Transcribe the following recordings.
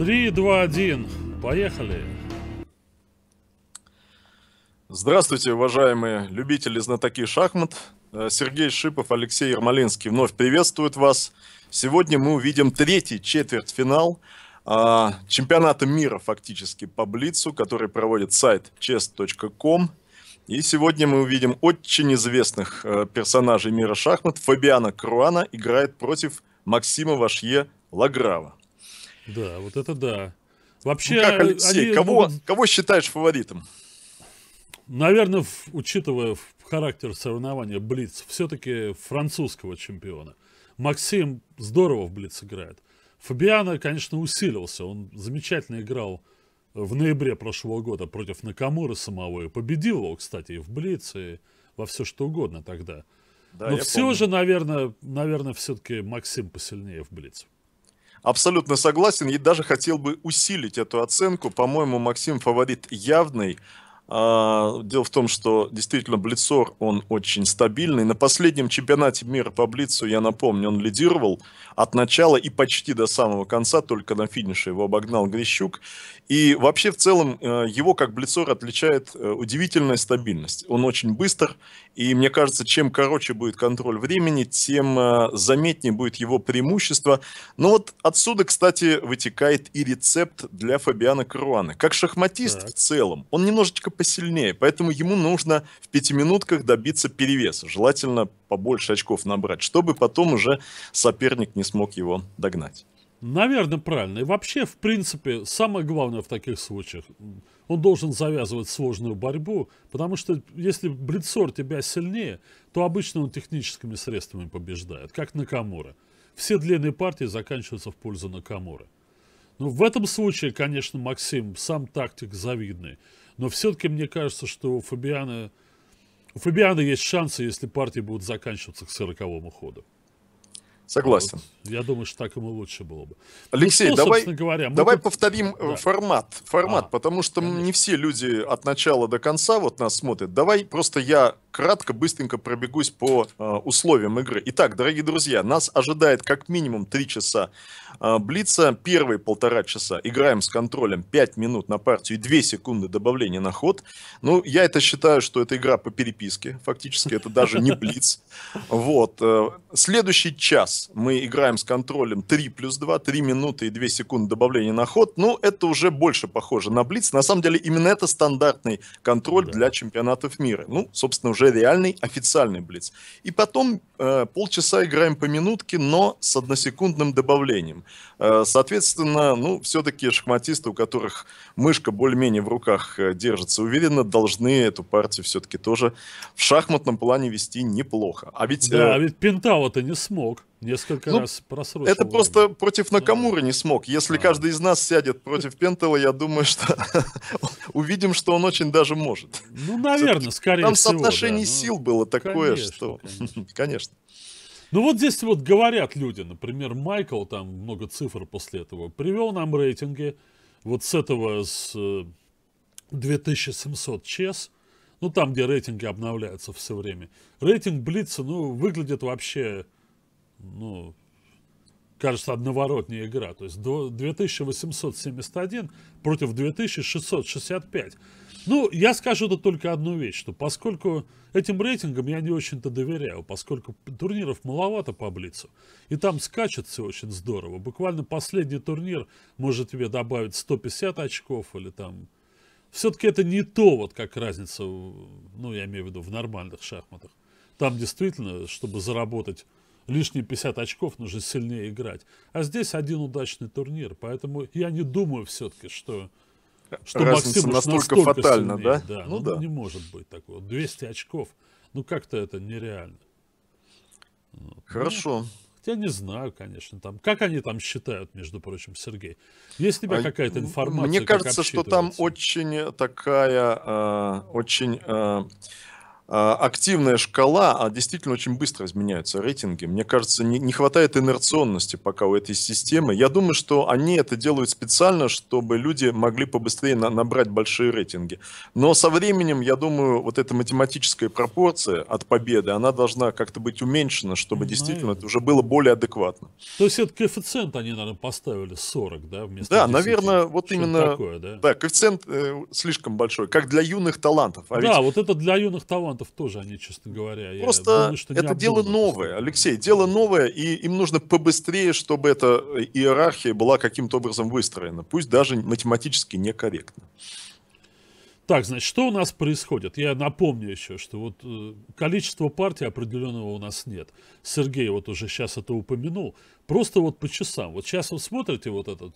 3, 2, 1. Поехали. Здравствуйте, уважаемые любители, знатоки шахмат. Сергей Шипов, Алексей Ермолинский вновь приветствуют вас. Сегодня мы увидим третий четвертьфинал чемпионата мира фактически по блицу, который проводит сайт chess.com. И сегодня мы увидим очень известных персонажей мира шахмат. Фабиано Каруана играет против Максима Вашье-Лаграва. Да, вот это да. Вообще, ну как, Алексей, они... кого считаешь фаворитом? Наверное, учитывая характер соревнования блиц, все-таки французского чемпиона. Максим здорово в блиц играет. Фабиано, конечно, усилился. Он замечательно играл в ноябре прошлого года против Накамуры самого. И победил его, кстати, и в блиц, и во все что угодно тогда. Да, но все помню. Же, наверное, все-таки Максим посильнее в блиц. Абсолютно согласен. И даже хотел бы усилить эту оценку. По-моему, Максим фаворит явный. Дело в том, что действительно блицор, он очень стабильный. На последнем чемпионате мира по блицу, я напомню, он лидировал от начала и почти до самого конца, только на финише его обогнал Грищук. И вообще в целом его как блицор отличает удивительная стабильность. Он очень быстр, и мне кажется, чем короче будет контроль времени, тем заметнее будет его преимущество. Но вот отсюда, кстати, вытекает и рецепт для Фабиано Каруаны. Как шахматист в целом, он немножечко посильнее, поэтому ему нужно в 5 минутках добиться перевеса, желательно побольше очков набрать, чтобы потом уже соперник не смог его догнать. Наверное, правильно. И вообще, в принципе, самое главное в таких случаях, он должен завязывать сложную борьбу, потому что если блицор тебя сильнее, то обычно он техническими средствами побеждает, как Накамура. Все длинные партии заканчиваются в пользу Накамуры. Ну, в этом случае, конечно, Максим сам тактик завидный. Но все-таки мне кажется, что у Фабиано есть шансы, если партии будут заканчиваться к 40-му ходу. Согласен. Вот, я думаю, что так ему лучше было бы. Алексей, ну, что, давай повторим формат, потому что не все люди от начала до конца вот нас смотрят. Давай просто я кратко, быстренько пробегусь по условиям игры. Итак, дорогие друзья, нас ожидает как минимум 3 часа блица. Первые 1,5 часа играем с контролем 5 минут на партию и 2 секунды добавления на ход. Ну, я это считаю, что это игра по переписке. Фактически это даже не блиц. Вот. Следующий час мы играем с контролем 3+2, 3 минуты и 2 секунды добавления на ход. Ну, это уже больше похоже на блиц. На самом деле, именно это стандартный контроль для чемпионатов мира. Ну, собственно, уже реальный официальный блиц. И потом полчаса играем по минутке, но с 1-секундным добавлением. Соответственно, ну, все-таки шахматисты, у которых мышка более-менее в руках держится уверенно, должны эту партию все-таки тоже в шахматном плане вести неплохо. А ведь, ведь Пентау-то не смог. Несколько раз просрочил. Это просто против Накамуры не смог. Если каждый из нас сядет против Пентала, я думаю, что увидим, что он очень даже может. Ну, наверное, скорее всего. Там соотношение сил было такое, что... Конечно. Ну, вот здесь вот говорят люди, например, Майкл, там много цифр после этого, привел нам рейтинги вот с этого, с 2700 чес, ну, там, где рейтинги обновляются все время. Рейтинг блица, ну, выглядит вообще... Ну, кажется, одноворотная игра. То есть 2871 против 2665. Ну, я скажу это только одну вещь, что поскольку этим рейтингам я не очень-то доверяю, поскольку турниров маловато по блицу, и там скачет все очень здорово. Буквально последний турнир может тебе добавить 150 очков или там... Все-таки это не то, вот как разница, ну, я имею в виду, в нормальных шахматах. Там действительно, чтобы заработать... Лишние 50 очков нужно сильнее играть. А здесь один удачный турнир. Поэтому я не думаю все-таки, что Максим настолько фатально, сильнее, да? Да. Ну, да. Не может быть такого. 200 очков. Ну, как-то это нереально. Хорошо. Ну, я не знаю, конечно. Там, как они там считают, между прочим, Сергей? Есть у тебя какая-то информация? Мне кажется, что там очень такая... очень... активная шкала, а действительно очень быстро изменяются рейтинги. Мне кажется, не хватает инерционности пока у этой системы. Я думаю, что они это делают специально, чтобы люди могли побыстрее набрать большие рейтинги. Но со временем, я думаю, вот эта математическая пропорция от победы, она должна как-то быть уменьшена, чтобы действительно это уже было более адекватно. То есть этот коэффициент они, наверное, поставили 40, да? Вместо 10. Наверное, вот что именно такое, да? Да, коэффициент слишком большой, как для юных талантов. А да, ведь... вот это для юных талантов тоже они, честно говоря. Просто думаю, что это дело новое, Алексей, дело новое, и им нужно побыстрее, чтобы эта иерархия была каким-то образом выстроена, пусть даже математически некорректно. Так, значит, что у нас происходит? Я напомню еще, что вот количество партий определенного у нас нет. Сергей вот уже сейчас это упомянул. Просто вот по часам. Вот сейчас вы смотрите вот этот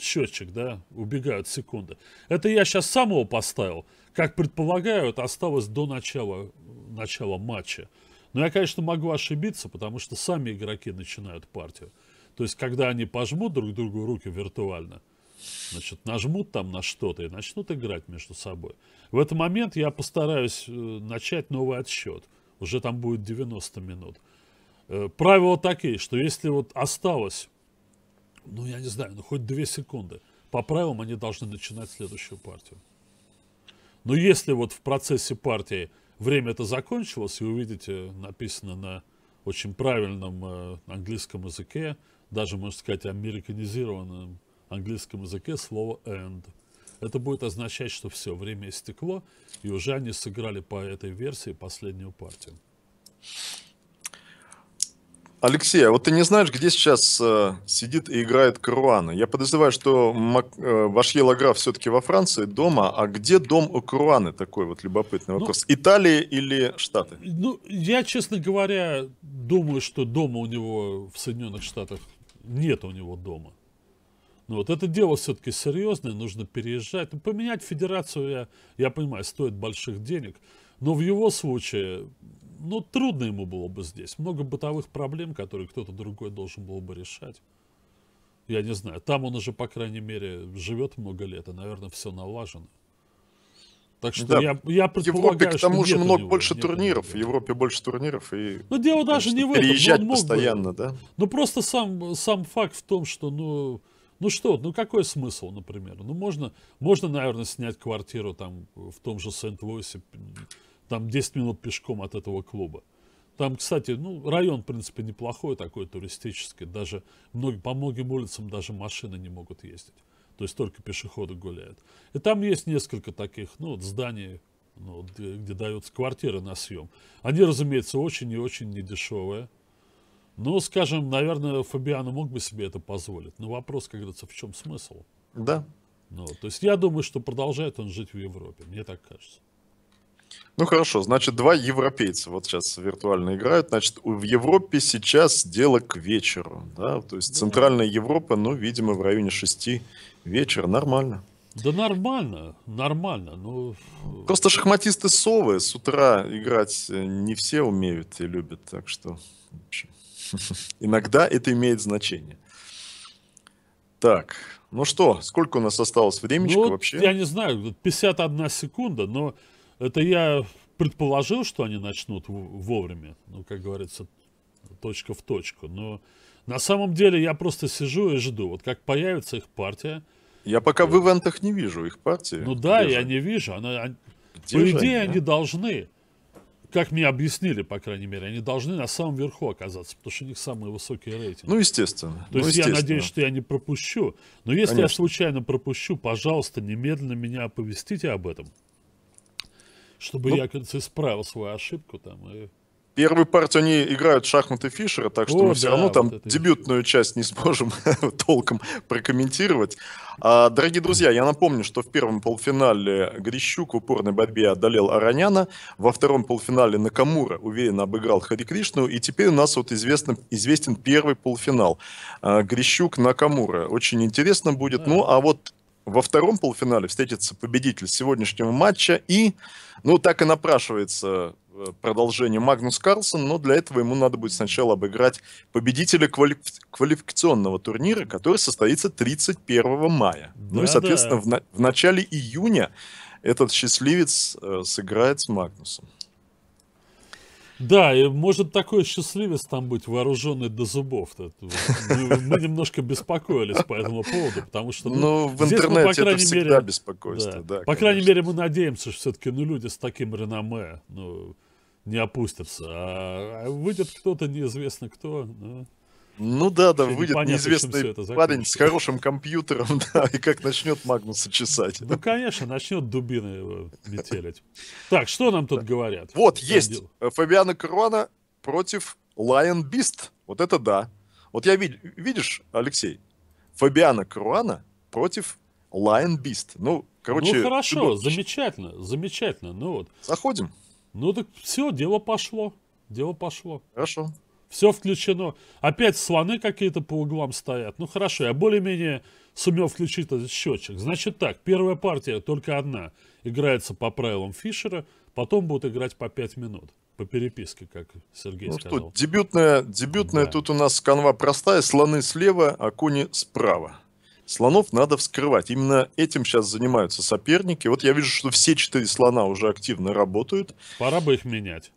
счетчик, да, убегают секунды. Это я сейчас самого поставил. Как предполагаю, это осталось до начала матча. Но я, конечно, могу ошибиться, потому что сами игроки начинают партию. То есть, когда они пожмут друг другу руки виртуально, значит, нажмут там на что-то и начнут играть между собой. В этот момент я постараюсь начать новый отсчет. Уже там будет 90 минут. Правила такие, что если вот осталось, ну, я не знаю, ну, хоть 2 секунды, по правилам они должны начинать следующую партию. Но если вот в процессе партии время-то закончилось, и вы видите, написано на очень правильном английском языке, даже, можно сказать, американизированном английском языке, слово «end». Это будет означать, что все, время истекло, и уже они сыграли по этой версии последнюю партию. Алексей, а вот ты не знаешь, где сейчас сидит и играет Каруана? Я подозреваю, что Вашье-Лаграв все-таки во Франции дома, а где дом у Каруаны? Такой вот любопытный вопрос. Ну, Италия или Штаты? Ну, я, честно говоря, думаю, что дома у него в Соединенных Штатах нет у него дома. Ну, вот это дело все-таки серьезное, нужно переезжать. Поменять федерацию, я понимаю, стоит больших денег, но в его случае... Ну, трудно ему было бы здесь. Много бытовых проблем, которые кто-то другой должен был бы решать. Я не знаю. Там он уже, по крайней мере, живет много лет, и, наверное, все налажено. Так что да, я предполагаю, что к тому же много больше турниров. В Европе больше турниров. И, ну, дело даже не в этом. Переезжать постоянно, да? Ну, просто сам факт в том, что, ну какой смысл, например? Ну, можно, наверное, снять квартиру там в том же Сент-Луисе, там 10 минут пешком от этого клуба. Там, кстати, ну, район, в принципе, неплохой такой, туристический. Даже по многим улицам даже машины не могут ездить. То есть только пешеходы гуляют. И там есть несколько таких, ну, вот зданий, ну, где даются квартиры на съем. Они, разумеется, очень и очень недешевые. Ну, скажем, наверное, Фабиано мог бы себе это позволить. Но вопрос, как говорится, в чем смысл? Да. Ну, то есть я думаю, что продолжает он жить в Европе. Мне так кажется. Ну хорошо, значит, 2 европейца вот сейчас виртуально играют. Значит, в Европе сейчас дело к вечеру. Да? То есть Центральная Европа, ну, видимо, в районе 6 вечера. Нормально. Да нормально, нормально. Но... Просто шахматисты совы, с утра играть не все умеют и любят. Так что, в общем, иногда это имеет значение. Так, ну что, сколько у нас осталось времени вообще? Я не знаю, 51 секунда, но... Это я предположил, что они начнут вовремя, ну, как говорится, точка в точку. Но на самом деле я просто сижу и жду, вот как появится их партия. Я пока в ивентах не вижу их партии. Ну да, я не вижу. По идее, они должны, как мне объяснили, по крайней мере, они должны на самом верху оказаться, потому что у них самые высокие рейтинги. Ну, естественно. То есть я надеюсь, что я не пропущу. Но если я случайно пропущу, пожалуйста, немедленно меня оповестите об этом. Чтобы я, кажется, исправил свою ошибку там. Первую партию они играют шахматы Фишера, так что мы все равно там вот дебютную часть не сможем толком прокомментировать. Дорогие друзья, я напомню, что в первом полуфинале Грищук в упорной борьбе одолел Ароняна, во втором полуфинале Накамура уверенно обыграл Харикришну, и теперь у нас вот известен первый полуфинал. Грищук-Накамура. Очень интересно будет. Да. Ну, а вот во втором полуфинале встретится победитель сегодняшнего матча и, ну, так и напрашивается продолжение Магнус Карлсон, но для этого ему надо будет сначала обыграть победителя квалификационного турнира, который состоится 31 мая. Да, ну и, соответственно, в начале июня этот счастливец сыграет с Магнусом. Да, и может такой счастливец там быть, вооруженный до зубов. Мы немножко беспокоились по этому поводу, потому что... Ну, в интернете это всегда беспокойство, да. По крайней мере, мы надеемся, что все-таки люди с таким реноме не опустятся. А выйдет кто-то, неизвестно кто... Ну да, да, выйдет неизвестный парень с хорошим компьютером, да, и как начнет Магнуса чесать. Ну, конечно, начнет дубины его метелить. Так, что нам тут говорят? Вот, есть Фабиано Каруана против Лайон Бист. Вот это да. Вот я видишь, Алексей, Фабиано Каруана против Лайон Бист. Ну, короче... Ну, хорошо, замечательно, замечательно. Ну вот. Заходим. Ну, так все, дело пошло. Дело пошло. Хорошо. Все включено. Опять слоны какие-то по углам стоят. Ну хорошо, я более-менее сумел включить этот счетчик. Значит так, первая партия только одна. Играется по правилам Фишера, потом будут играть по 5 минут. По переписке, как Сергей сказал. Что, дебютная да. Тут у нас канва простая. Слоны слева, а кони справа. Слонов надо вскрывать. Именно этим сейчас занимаются соперники. Вот я вижу, что все 4 слона уже активно работают. Пора бы их менять.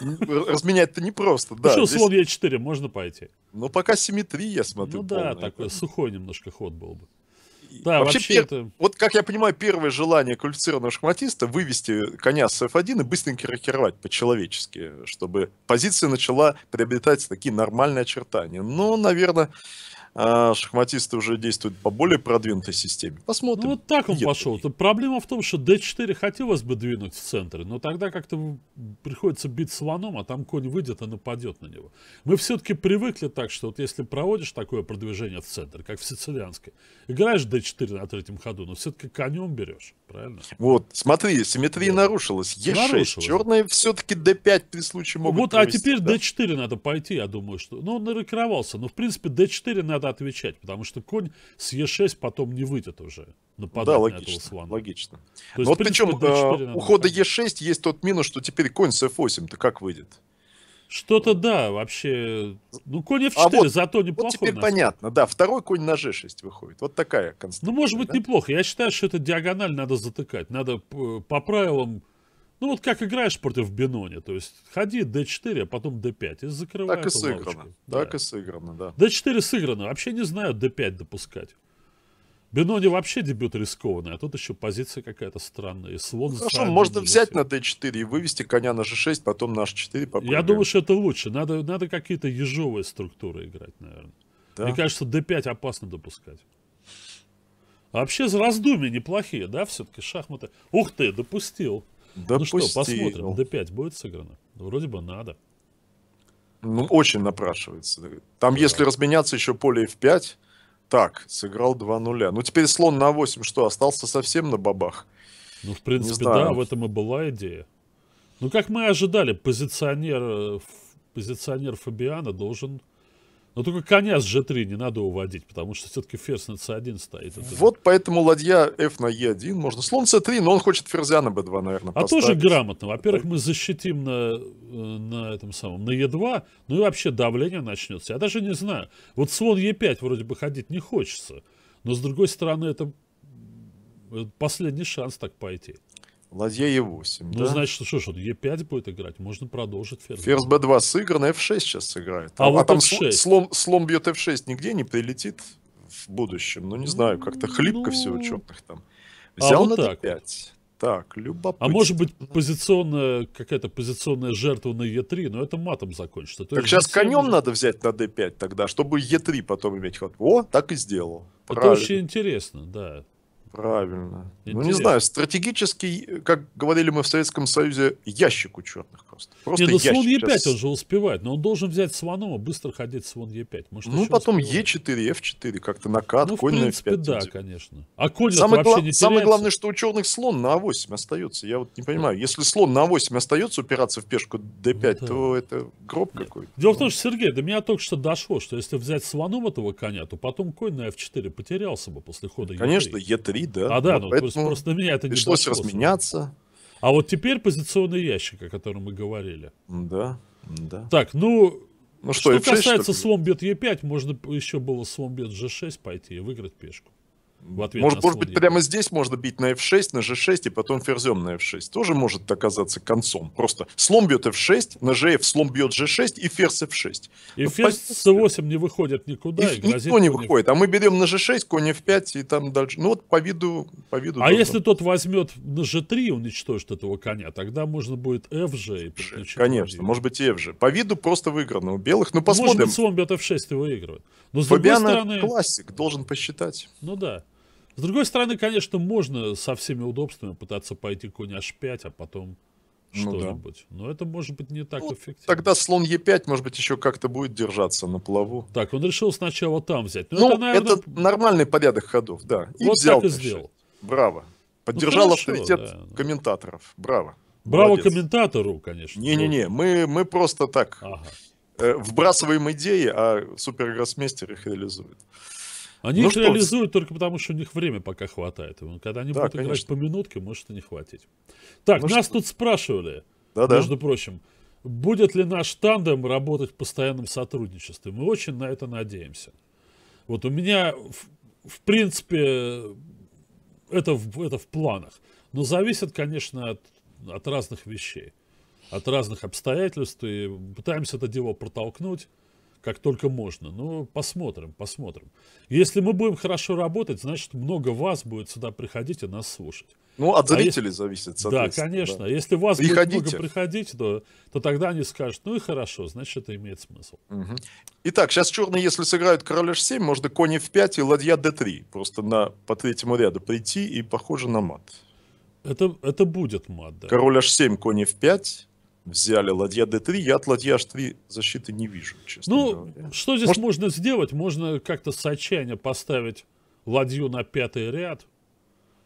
Разменять-то непросто, да. Ну что, слон Е4, можно пойти? Ну, пока симметрия, смотрю. Ну да, такой сухой немножко ход был бы. Да, вообще это... Вот, как я понимаю, первое желание квалифицированного шахматиста — вывести коня с F1 и быстренько рокировать по-человечески, чтобы позиция начала приобретать такие нормальные очертания. Но, наверное, шахматисты уже действуют по более продвинутой системе. Посмотрим. Ну, вот так он пошел. Проблема в том, что D4 хотелось бы двинуть в центр, но тогда как-то приходится бить слоном, а там конь выйдет и нападет на него. Мы все-таки привыкли так, что вот если проводишь такое продвижение в центр, как в сицилианской, играешь D4 на третьем ходу, но все-таки конем берешь, правильно? Вот, смотри, симметрия нарушилась. E6, черные все-таки D5 при случае могут провести, а теперь да? D4 надо пойти, я думаю, что... Ну, он нарокировался, но в принципе D4 надо отвечать, потому что конь с Е6 потом не выйдет уже. Да, логично, логично. Есть, вот причем у хода Е6 есть тот минус, что теперь конь с F8-то как выйдет? Что-то да, вообще... Ну, конь F4, вот, зато неплохо. Вот теперь понятно, да, второй конь на G6 выходит. Вот такая конструкция. Ну, может быть, да? Неплохо. Я считаю, что это диагональ надо затыкать. Надо по правилам... Ну, вот как играешь против Бинони, то есть ходи D4, а потом D5 и закрывай. Так и сыграно, так и сыграно, да. D4 сыграно, вообще не знаю D5 допускать. Бинони вообще дебют рискованный, а тут еще позиция какая-то странная. И слон хорошо, можно взять на D4 и вывести коня на G6, потом на H4. Попробуем. Я думаю, что это лучше, надо какие-то ежовые структуры играть, наверное. Да. Мне кажется, D5 опасно допускать. А вообще раздумья неплохие, да, все-таки шахматы. Ух ты, допустил. Допустил. Ну что, посмотрим, D5 будет сыграно? Вроде бы надо. Ну, очень напрашивается. Там, если разменяться еще поле F5, так, сыграл 2-0. Ну, теперь слон на 8 что, остался совсем на бабах? Ну, в принципе, да, в этом и была идея. Ну, как мы ожидали, позиционер Фабиано должен... Но только коня с G3 не надо уводить, потому что все-таки ферзь на C1 стоит. Вот поэтому ладья F на E1 можно. Слон C3, но он хочет ферзя на B2, наверное, поставить. Тоже грамотно. Во-первых, мы защитим на E2, ну и вообще давление начнется. Я даже не знаю. Вот слон E5 вроде бы ходить не хочется, но с другой стороны это последний шанс так пойти. Ладья Е8, ну, да? Значит, что ж, он Е5 будет играть, можно продолжить ферзь. Ферзь Б2 сыгран, F6 сейчас сыграет. А вот там слон бьет F6, нигде не прилетит в будущем. Ну, не знаю, как-то хлипко все у черных там. Взял вот на D5. Так, любопытно. А может быть, какая-то позиционная жертва на Е3, но это матом закончится. Так сейчас конем надо взять на D5 тогда, чтобы Е3 потом иметь ход. О, так и сделал. Правильно. Это очень интересно, да. Правильно. Интересно. Ну, не знаю, стратегический, как говорили мы в Советском Союзе, ящик у черных просто. Нет, слон Е5 сейчас... он же успевает, но он должен взять слоном и быстро ходить слон Е5. Может, ну, потом Е4, F4, как-то накат, ну, конь на F5. Да, конечно. А конь самое главное, что у черных слон на А8 остается. Я вот не понимаю, если слон на А8 остается упираться в пешку D5, ну, то это гроб какой-то. Дело в том, что, Сергей, до меня только что дошло, что если взять слоном этого коня, то потом конь на F4 потерялся бы после хода Е3. Конечно, Е3. Да. А да, ну, просто на меня это не пришлось разменяться. А вот теперь позиционный ящик, о котором мы говорили. Да, да. Так, ну что F6, касается слон бьет Е5, можно еще было слон бьет G6 пойти и выиграть пешку. Может быть, прямо здесь можно бить на f6, на g6 и потом ферзем на f6. Тоже может оказаться концом. Просто слон бьет f6, на gf слон бьет g6 и ферзь f6. И ферзь c8 не выходит никуда. И никто не выходит. А мы берем на g6, конь f5 и там дальше. Ну вот по виду. А если тот возьмет на g3, уничтожит этого коня, тогда можно будет fg. Конечно, может быть и fg. По виду просто выиграно у белых. Ну посмотрим. Может быть, слон бьет f6 и выигрывает. Но с другой стороны... классик, должен посчитать. Ну да. С другой стороны, конечно, можно со всеми удобствами пытаться пойти конь h5, а потом что-нибудь. Но это может быть не так эффективно. Тогда слон e5, может быть, еще как-то будет держаться на плаву. Так, он решил сначала там взять. Но это, наверное... это нормальный порядок ходов, да. И вот взял, так и сделал. Браво. Поддержал авторитет комментаторов. Браво. Браво комментатору, конечно. Не-не-не, мы просто так вбрасываем идеи, а супергроссмейстер их реализует. Они их реализуют только потому, что у них время пока хватает. Когда они будут играть по минутке, может и не хватить. Так, нас тут спрашивали, между прочим, будет ли наш тандем работать в постоянном сотрудничестве. Мы очень на это надеемся. Вот у меня, в принципе, это в планах. Но зависит, конечно, от разных вещей, от разных обстоятельств. И пытаемся это дело протолкнуть как только можно. Ну, посмотрим. Если мы будем хорошо работать, значит, много вас будет сюда приходить и нас слушать. Ну, от зрителей зависит, соответственно. Да, конечно. Да. Если вас будет много приходить, то тогда они скажут, ну и хорошо, значит, это имеет смысл. Угу. Итак, сейчас черные, если сыграют король h7, можно конь f5 и ладья d3. Просто по третьему ряду прийти и похоже на мат. Это будет мат, да. Король h7, конь f5. Взяли ладья d3, я от ладья h3 защиты не вижу, честно говоря. Что здесь можно сделать? Можно как-то с отчаяния поставить ладью на пятый ряд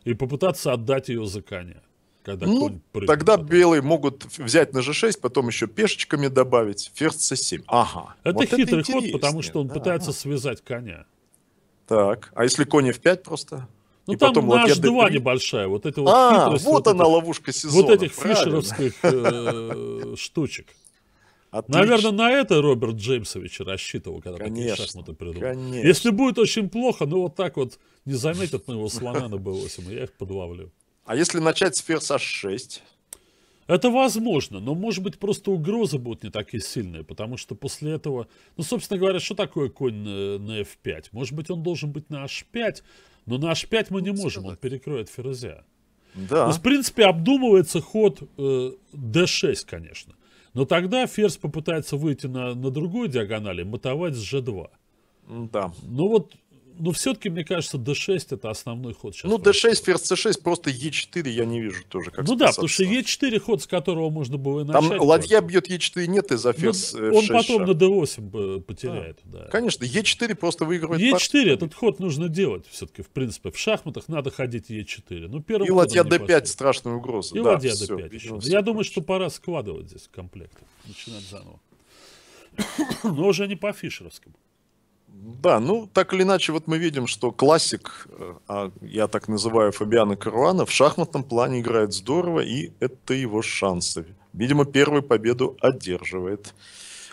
и попытаться отдать ее за коня. Когда конь прыгнет, тогда белые могут взять на g6, потом еще пешечками добавить, ферзь c7. Ага. Это вот хитрый ход, потому что он пытается связать коня. Так, а если конь f5 просто... Ну, там на h2 небольшая, вот эта вот хитрость. Вот она, ловушка сезона. Вот этих фишеровских штучек. Отлично. Наверное, на это Роберт Джеймсович рассчитывал, когда такие шахматы придумал. Конечно. Если будет очень плохо, ну вот так вот не заметят моего слона на b8, и я их подловлю. А если начать с ферзь h6? Это возможно, но, может быть, просто угрозы будут не такие сильные, потому что после этого... Ну, собственно говоря, что такое конь на f5? Может быть, он должен быть на h5, но на h5 мы не можем, он перекроет ферзя. Да. То есть, в принципе, обдумывается ход d6, конечно. Но тогда ферзь попытается выйти на другую диагональ и матовать с g2. Да. Ну вот, но все-таки, мне кажется, d6 это основной ход сейчас. Ну, d6, ферзь c6, просто e4 я не вижу тоже. Как да, потому что e4 ход, с которого можно было и начать. Там ладья бьет e4, нет, и за ферзь f6. Он потом на d8 потеряет. Да. Да. Конечно, e4 просто выигрывает. e4, этот ход нужно делать все-таки, в принципе. В шахматах надо ходить e4. Ну, и ладья d5 страшная угроза. И ладья d5 еще. Я думаю, что пора складывать здесь комплекты. Начинать заново. Но уже не по-фишеровскому. Да, ну, так или иначе, вот мы видим, что классик, я так называю Фабиано Каруана, в шахматном плане играет здорово, и это его шансы. Видимо, первую победу одерживает.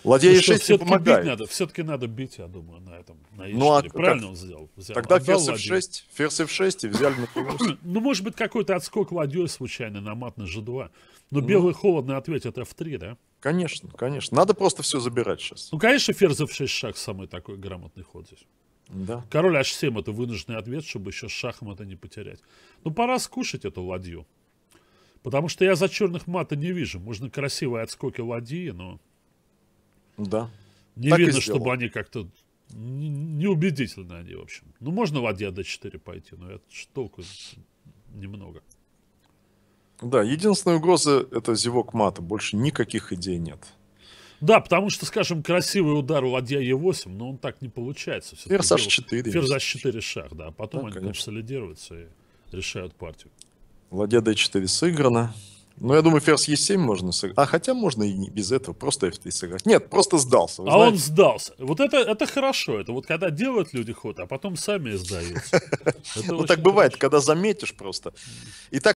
Ладья e6 не помогает. Все-таки надо бить, я думаю, на этом. На e4. Ну, правильно он сделал. Тогда ферзь f6 и взяли на f6. Ну, может быть, какой-то отскок ладьей случайно на мат на g2. Но белый холодно ответит f3, да? Конечно, конечно. Надо просто все забирать сейчас. Ну, конечно, ферзь f6 шаг самый такой грамотный ход здесь. Да. Король h7 это вынужденный ответ, чтобы еще шахом это не потерять. Ну, пора скушать эту ладью. Потому что я за черных мата не вижу. Можно красивые отскоки ладьи, но... Да. Не так видно, чтобы они как-то неубедительно они, в общем. Ну, можно ладья d4 пойти, но это толку немного. Да, единственная угроза — это зевок мата. Больше никаких идей нет. Да, потому что, скажем, красивый удар ладья e8, но он так не получается. Ферзь h4. Ферзь h4 шах, да. Потом они консолидируются и решают партию. Ладья d4 сыграна. Ну, я думаю, ферзь e7 можно сыграть. А хотя можно и не без этого, просто f3 сыграть. Нет, просто сдался. А знаете? Он сдался. Вот это хорошо. Это вот когда делают люди ход, а потом сами сдаются. Ну, так бывает, когда заметишь просто. Итак.